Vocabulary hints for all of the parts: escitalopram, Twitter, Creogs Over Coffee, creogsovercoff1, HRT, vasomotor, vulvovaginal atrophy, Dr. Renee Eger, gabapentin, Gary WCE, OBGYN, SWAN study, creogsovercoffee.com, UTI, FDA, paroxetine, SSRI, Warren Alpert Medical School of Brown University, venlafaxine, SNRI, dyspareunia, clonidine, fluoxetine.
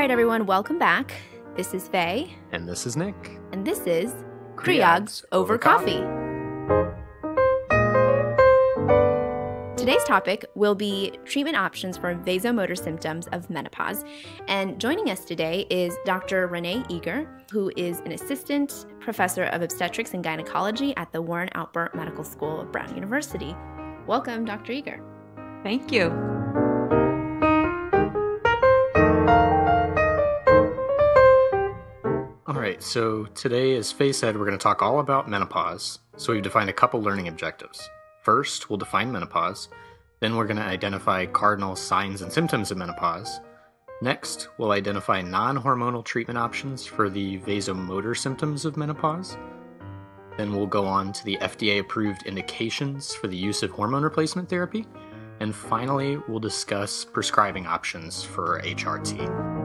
right, everyone, welcome back. This is Faye. And this is Nick. And this is Creogs Over Coffee. Today's topic will be treatment options for vasomotor symptoms of menopause. And joining us today is Dr. Renee Eger, who is an assistant professor of obstetrics and gynecology at the Warren Alpert Medical School of Brown University. Welcome, Dr. Eger. Thank you. All right, so today, as Faye said, we're going to talk all about menopause. So we've defined a couple learning objectives. First, we'll define menopause. Then we're going to identify cardinal signs and symptoms of menopause. Next, we'll identify non-hormonal treatment options for the vasomotor symptoms of menopause. Then we'll go on to the FDA-approved indications for the use of hormone replacement therapy. And finally, we'll discuss prescribing options for HRT.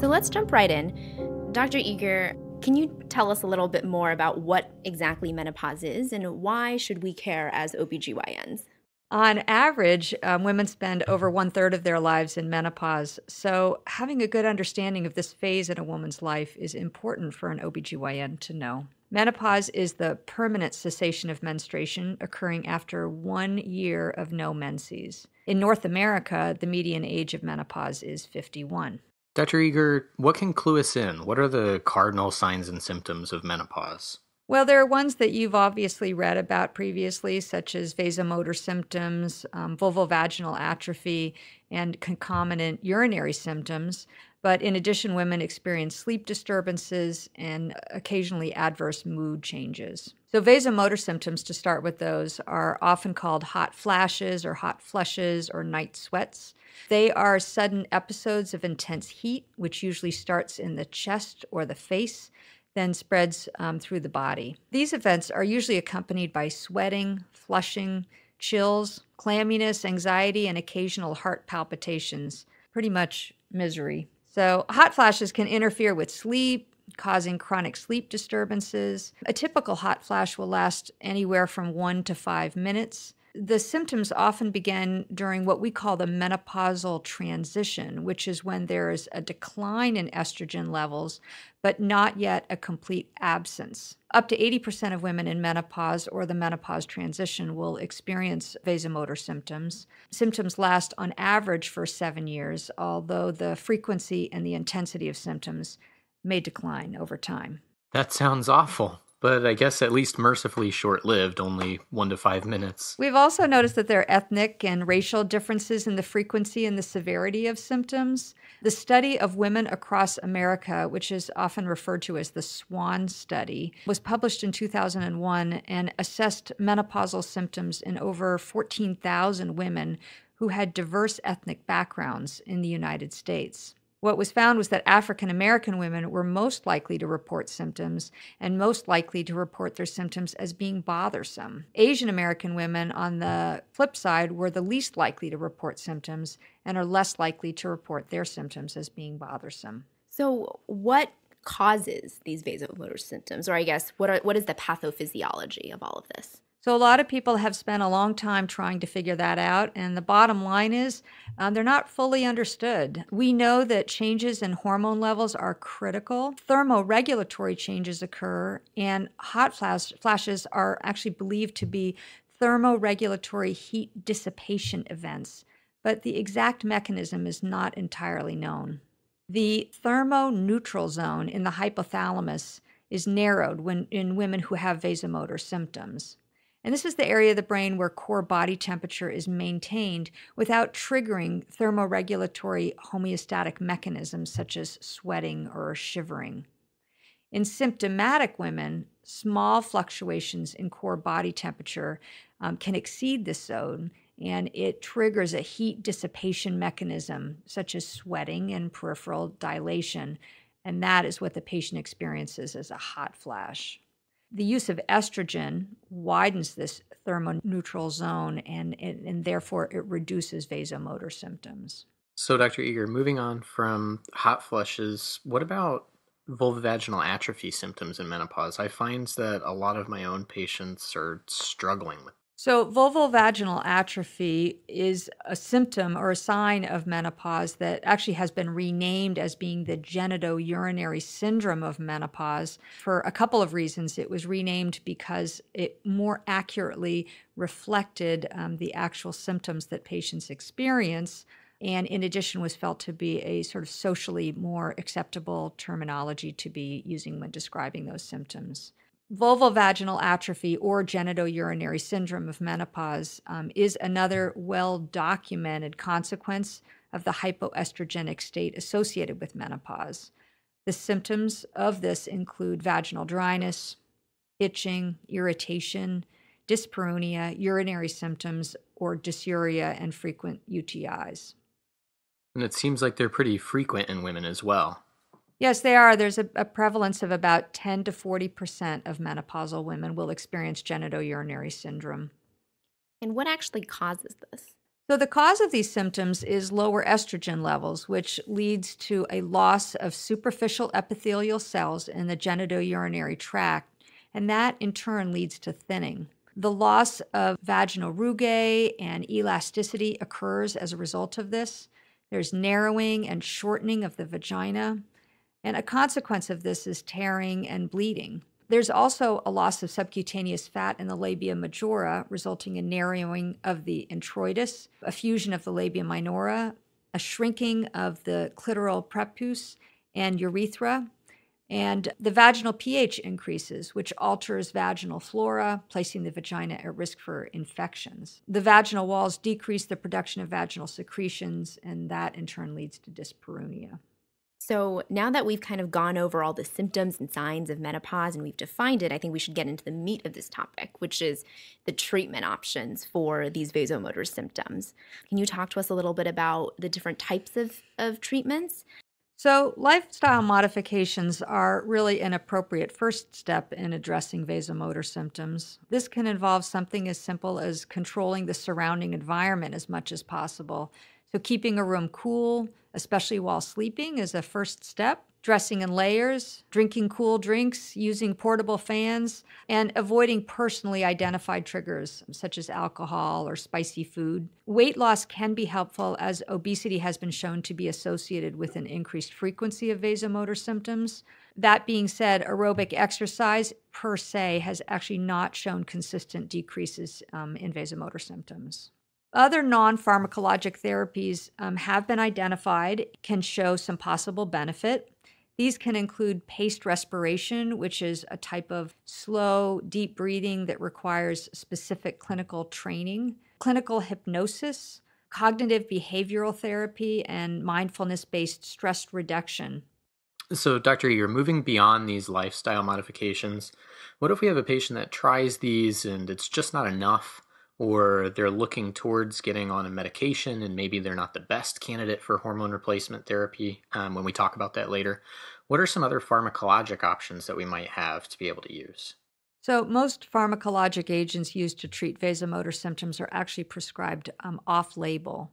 So let's jump right in. Dr. Eger, can you tell us a little bit more about what exactly menopause is and why should we care as OBGYNs? On average, women spend over 1/3 of their lives in menopause. So having a good understanding of this phase in a woman's life is important for an OBGYN to know. Menopause is the permanent cessation of menstruation occurring after 1 year of no menses. In North America, the median age of menopause is 51. Dr. Eger, what can clue us in? What are the cardinal signs and symptoms of menopause? Well, there are ones that you've obviously read about previously, such as vasomotor symptoms, vulvovaginal atrophy, and concomitant urinary symptoms. But in addition, women experience sleep disturbances and occasionally adverse mood changes. So vasomotor symptoms, to start with those, are often called hot flashes or hot flushes or night sweats. They are sudden episodes of intense heat, which usually starts in the chest or the face, then spreads through the body. These events are usually accompanied by sweating, flushing, chills, clamminess, anxiety, and occasional heart palpitations, pretty much misery. So hot flashes can interfere with sleep, causing chronic sleep disturbances. A typical hot flash will last anywhere from 1 to 5 minutes. The symptoms often begin during what we call the menopausal transition, which is when there is a decline in estrogen levels, but not yet a complete absence. Up to 80% of women in menopause or the menopause transition will experience vasomotor symptoms. Symptoms last on average for 7 years, although the frequency and the intensity of symptoms may decline over time. That sounds awful. But I guess at least mercifully short-lived, only 1 to 5 minutes. We've also noticed that there are ethnic and racial differences in the frequency and the severity of symptoms. The study of women across America, which is often referred to as the SWAN study, was published in 2001 and assessed menopausal symptoms in over 14,000 women who had diverse ethnic backgrounds in the United States. What was found was that African American women were most likely to report symptoms and most likely to report their symptoms as being bothersome. Asian American women, on the flip side, were the least likely to report symptoms and are less likely to report their symptoms as being bothersome. So what causes these vasomotor symptoms? Or I guess, what is the pathophysiology of all of this? So a lot of people have spent a long time trying to figure that out, and the bottom line is they're not fully understood. We know that changes in hormone levels are critical. Thermoregulatory changes occur, and hot flashes are actually believed to be thermoregulatory heat dissipation events, but the exact mechanism is not entirely known. The thermoneutral zone in the hypothalamus is narrowed in women who have vasomotor symptoms. And this is the area of the brain where core body temperature is maintained without triggering thermoregulatory homeostatic mechanisms such as sweating or shivering. In symptomatic women, small fluctuations in core body temperature can exceed this zone, and it triggers a heat dissipation mechanism such as sweating and peripheral dilation, and that is what the patient experiences as a hot flash. The use of estrogen widens this thermoneutral zone, and therefore it reduces vasomotor symptoms. So Dr. Eger, moving on from hot flushes, what about vulvovaginal atrophy symptoms in menopause? I find that a lot of my own patients are struggling with So vulvovaginal atrophy is a symptom or a sign of menopause that actually has been renamed as being the genitourinary syndrome of menopause for a couple of reasons. It was renamed because it more accurately reflected the actual symptoms that patients experience, and in addition was felt to be a sort of socially more acceptable terminology to be using when describing those symptoms. Vulvovaginal atrophy or genitourinary syndrome of menopause is another well-documented consequence of the hypoestrogenic state associated with menopause. The symptoms of this include vaginal dryness, itching, irritation, dyspareunia, urinary symptoms, or dysuria, and frequent UTIs. And it seems like they're pretty frequent in women as well. Yes, they are. There's a prevalence of about 10 to 40% of menopausal women will experience genitourinary syndrome. And what actually causes this? So the cause of these symptoms is lower estrogen levels, which leads to a loss of superficial epithelial cells in the genitourinary tract, and that in turn leads to thinning. The loss of vaginal rugae and elasticity occurs as a result of this. There's narrowing and shortening of the vagina. And a consequence of this is tearing and bleeding. There's also a loss of subcutaneous fat in the labia majora, resulting in narrowing of the introitus, a fusion of the labia minora, a shrinking of the clitoral prepuce and urethra, and the vaginal pH increases, which alters vaginal flora, placing the vagina at risk for infections. The vaginal walls decrease the production of vaginal secretions, and that in turn leads to dyspareunia. So now that we've kind of gone over all the symptoms and signs of menopause and we've defined it, I think we should get into the meat of this topic, which is the treatment options for these vasomotor symptoms. Can you talk to us a little bit about the different types of treatments? So lifestyle modifications are really an appropriate first step in addressing vasomotor symptoms. This can involve something as simple as controlling the surrounding environment as much as possible. So keeping a room cool, especially while sleeping, is a first step. Dressing in layers, drinking cool drinks, using portable fans, and avoiding personally identified triggers such as alcohol or spicy food. Weight loss can be helpful as obesity has been shown to be associated with an increased frequency of vasomotor symptoms. That being said, aerobic exercise per se has actually not shown consistent decreases in vasomotor symptoms. Other non-pharmacologic therapies have been identified, can show some possible benefit. These can include paced respiration, which is a type of slow, deep breathing that requires specific clinical training, clinical hypnosis, cognitive behavioral therapy, and mindfulness-based stress reduction. So, Dr. Eger, moving beyond these lifestyle modifications, what if we have a patient that tries these and it's just not enough? Or they're looking towards getting on a medication and maybe they're not the best candidate for hormone replacement therapy when we talk about that later. What are some other pharmacologic options that we might have to be able to use? So most pharmacologic agents used to treat vasomotor symptoms are actually prescribed off-label.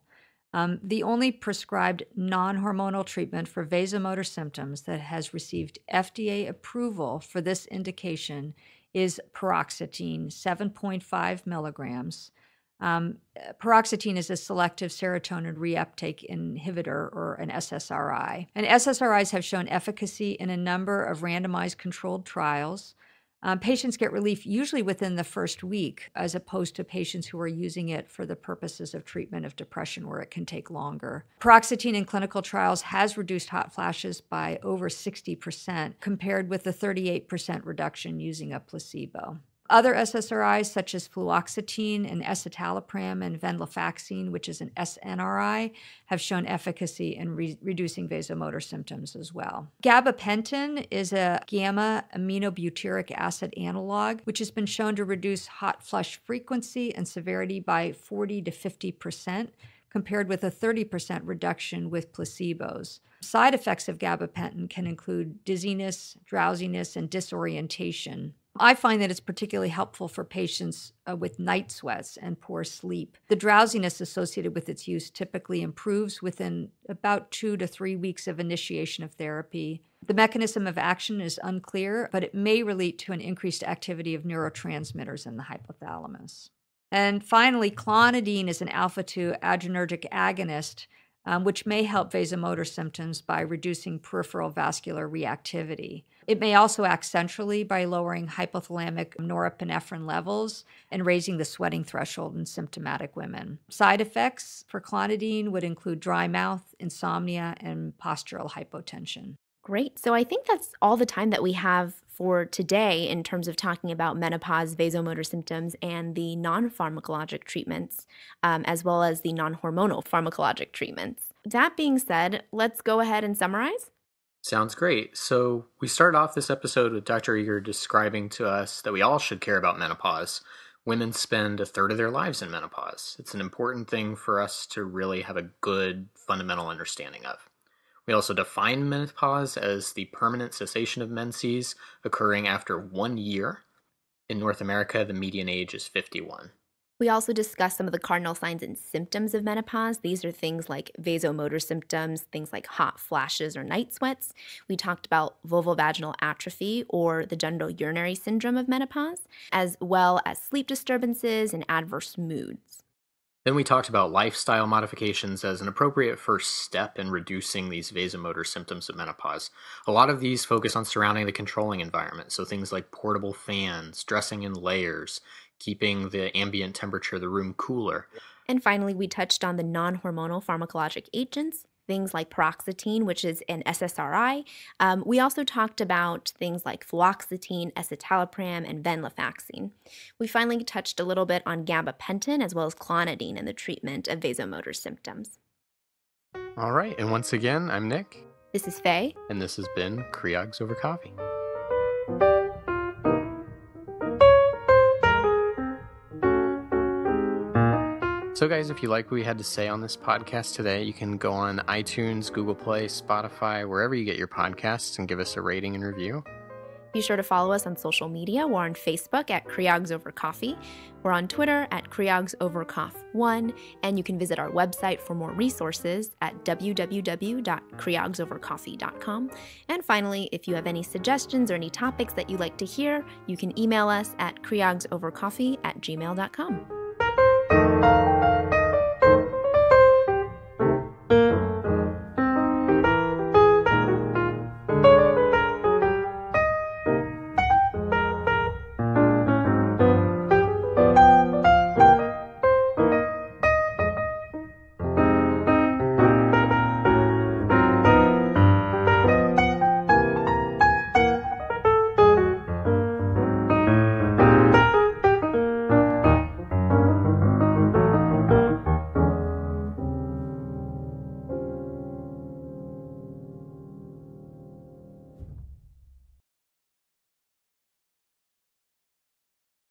The only prescribed non-hormonal treatment for vasomotor symptoms that has received FDA approval for this indication is paroxetine, 7.5 milligrams. Paroxetine is a selective serotonin reuptake inhibitor, or an SSRI. And SSRIs have shown efficacy in a number of randomized controlled trials. Patients get relief usually within the first week, as opposed to patients who are using it for the purposes of treatment of depression where it can take longer. Paroxetine in clinical trials has reduced hot flashes by over 60%, compared with the 38% reduction using a placebo. Other SSRIs, such as fluoxetine and escitalopram and venlafaxine, which is an SNRI, have shown efficacy in reducing vasomotor symptoms as well. Gabapentin is a gamma-aminobutyric acid analog, which has been shown to reduce hot flush frequency and severity by 40 to 50%, compared with a 30% reduction with placebos. Side effects of gabapentin can include dizziness, drowsiness, and disorientation. I find that it's particularly helpful for patients with night sweats and poor sleep. The drowsiness associated with its use typically improves within about 2 to 3 weeks of initiation of therapy. The mechanism of action is unclear, but it may relate to an increased activity of neurotransmitters in the hypothalamus. And finally, clonidine is an alpha-2 adrenergic agonist, which may help vasomotor symptoms by reducing peripheral vascular reactivity. It may also act centrally by lowering hypothalamic norepinephrine levels and raising the sweating threshold in symptomatic women. Side effects for clonidine would include dry mouth, insomnia, and postural hypotension. Great. So I think that's all the time that we have for today in terms of talking about menopause, vasomotor symptoms, and the non-pharmacologic treatments, as well as the non-hormonal pharmacologic treatments. That being said, let's go ahead and summarize. Sounds great. So we started off this episode with Dr. Eger describing to us that we all should care about menopause. Women spend a third of their lives in menopause. It's an important thing for us to really have a good fundamental understanding of. We also define menopause as the permanent cessation of menses occurring after 1 year. In North America, the median age is 51. We also discussed some of the cardinal signs and symptoms of menopause. These are things like vasomotor symptoms, things like hot flashes or night sweats. We talked about vulvovaginal atrophy or the genitourinary syndrome of menopause, as well as sleep disturbances and adverse moods. Then we talked about lifestyle modifications as an appropriate first step in reducing these vasomotor symptoms of menopause. A lot of these focus on surrounding the controlling environment, so things like portable fans, dressing in layers, keeping the ambient temperature of the room cooler. And finally, we touched on the non-hormonal pharmacologic agents, things like paroxetine, which is an SSRI. We also talked about things like fluoxetine, escitalopram, and venlafaxine. We finally touched a little bit on gabapentin as well as clonidine in the treatment of vasomotor symptoms. All right, and once again, I'm Nick. This is Faye. And this has been Creogs Over Coffee. So guys, if you like what we had to say on this podcast today, you can go on iTunes, Google Play, Spotify, wherever you get your podcasts, and give us a rating and review. Be sure to follow us on social media. We're on Facebook at Creogs Over Coffee. We're on Twitter at creogsovercoff1. And you can visit our website for more resources at www.creogsovercoffee.com. And finally, if you have any suggestions or any topics that you'd like to hear, you can email us at creogsovercoffee@gmail.com.